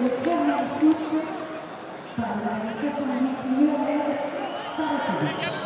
selección del fútbol para la defensa de la señora Sara Sánchez.